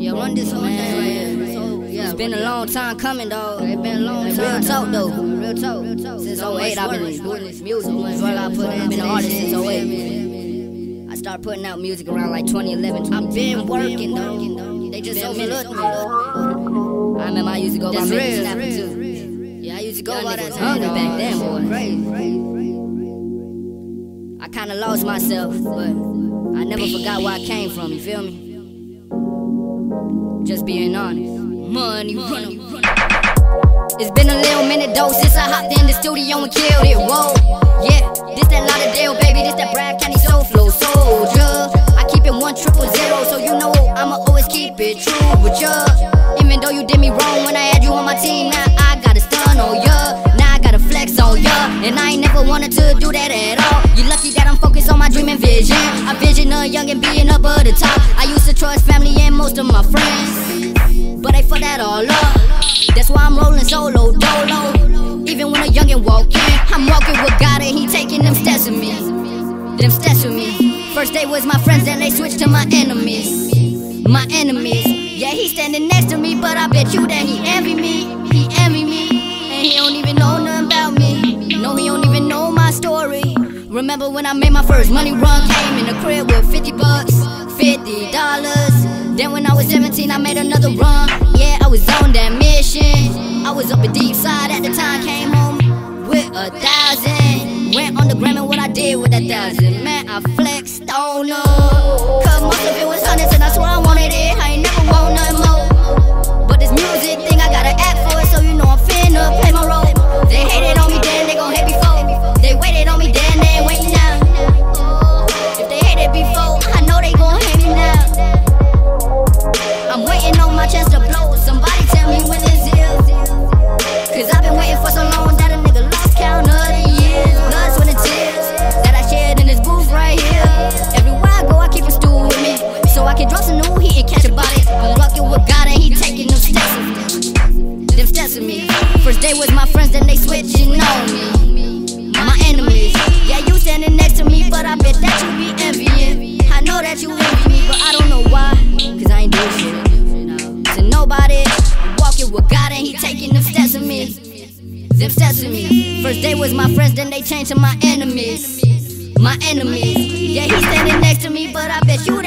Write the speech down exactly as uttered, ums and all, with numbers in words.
Yeah, run this whole thing right here. So, yeah, it's been a long time coming, dog. It's been a long time. Real talk, though. Real talk. Since oh eight, I've been doing this music. That's all I put in. I've been an artist since oh eight. I started putting out music around like twenty eleven. I've been working, dog. They just overlooked me, dog. I remember I used to go by Mickey Snapper, too. Yeah, I used to go by that hungry back then, boy. Crazy. I kinda lost myself, but I never forgot where I came from, you feel me? Just being honest. Money, money, money. It's been a little minute though since I hopped in the studio and killed it, whoa. Yeah, this that Lauderdale, baby, this that Brad County Soul Flow Soldier. I keep it one triple zero, so you know I'ma always keep it true with ya. Even though you did me wrong when I had you on my team, now I gotta stun on ya. On ya, and I ain't never wanted to do that at all. You lucky that I'm focused on my dream and vision. I vision of young and being up at the top. I used to trust family and most of my friends, but they fucked that all up. That's why I'm rolling solo dolo. Even when a youngin' walk in, I'm walking with God and he taking them steps with me. Them steps with me. First they was my friends, then they switched to my enemies. My enemies. Yeah, he standing next to me, but I bet you that he envy me. He envy me. And he don't even know nothing about me. No, he don't even know my story. Remember when I made my first money run? Came in the crib with fifty bucks, fifty dollars. Then when I was seventeen, I made another run. Yeah, I was on that mission. I was up in Deep Side at the time. Came home with a thousand. Went on the gram and what I did with that thousand. Man, I flexed on her. Cause most of it was hundreds and I swear I wanted it. I ain't never want nothing more. But this music thing, I gotta act for it. So you know I'm finna play my role. They hated on me then, they gon' hate before. They waited on me then, they ain't waiting now. If they hated before, I know they gon' hate me now. I'm waiting on my chance to blow. Somebody tell me when this is. Cause I've been waiting for so long that a nigga lost count of the years. Blood, sweat, and tears that I shared in this booth right here. Everywhere I go, I keep a stool with me. So I can drop some new heat and catch a body. I'm rockin' with God and he taking them steps. Them steps with me. First day was my friends, then they switching on me. My enemies. Yeah, you standing next to me, but I bet that you be envying. I know that you envy me, but I don't know why. Cause I ain't do shit to nobody. Walking with God and he taking them steps with me. Them steps with me. First day was my friends, then they changed to my enemies. My enemies. Yeah, he standing next to me, but I bet you